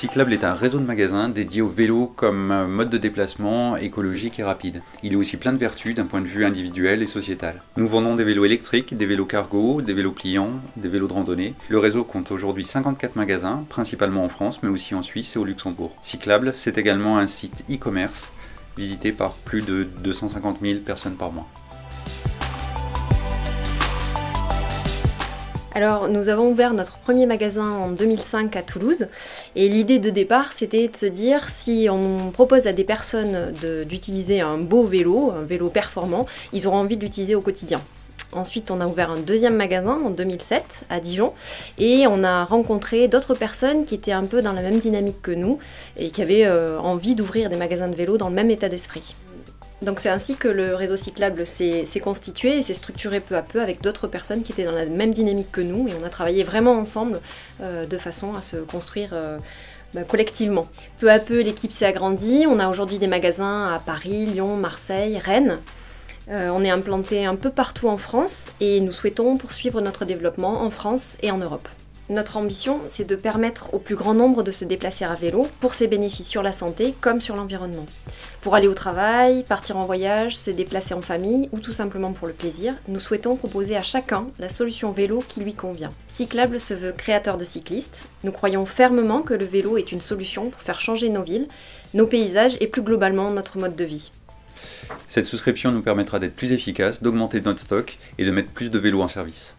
Cyclable est un réseau de magasins dédié au vélo comme mode de déplacement écologique et rapide. Il a aussi plein de vertus d'un point de vue individuel et sociétal. Nous vendons des vélos électriques, des vélos cargo, des vélos pliants, des vélos de randonnée. Le réseau compte aujourd'hui 54 magasins, principalement en France, mais aussi en Suisse et au Luxembourg. Cyclable, c'est également un site e-commerce visité par plus de 250 000 personnes par mois. Alors, nous avons ouvert notre premier magasin en 2005 à Toulouse, et l'idée de départ, c'était de se dire, si on propose à des personnes d'utiliser un beau vélo, un vélo performant, ils auront envie d'utiliser au quotidien. Ensuite, on a ouvert un deuxième magasin en 2007 à Dijon, et on a rencontré d'autres personnes qui étaient un peu dans la même dynamique que nous et qui avaient envie d'ouvrir des magasins de vélo dans le même état d'esprit. Donc c'est ainsi que le réseau Cyclable s'est constitué et s'est structuré peu à peu avec d'autres personnes qui étaient dans la même dynamique que nous, et on a travaillé vraiment ensemble de façon à se construire collectivement. Peu à peu, l'équipe s'est agrandie. On a aujourd'hui des magasins à Paris, Lyon, Marseille, Rennes. On est implanté un peu partout en France et nous souhaitons poursuivre notre développement en France et en Europe. Notre ambition, c'est de permettre au plus grand nombre de se déplacer à vélo pour ses bénéfices sur la santé comme sur l'environnement. Pour aller au travail, partir en voyage, se déplacer en famille ou tout simplement pour le plaisir, nous souhaitons proposer à chacun la solution vélo qui lui convient. Cyclable se veut créateur de cyclistes. Nous croyons fermement que le vélo est une solution pour faire changer nos villes, nos paysages et plus globalement notre mode de vie. Cette souscription nous permettra d'être plus efficaces, d'augmenter notre stock et de mettre plus de vélos en service.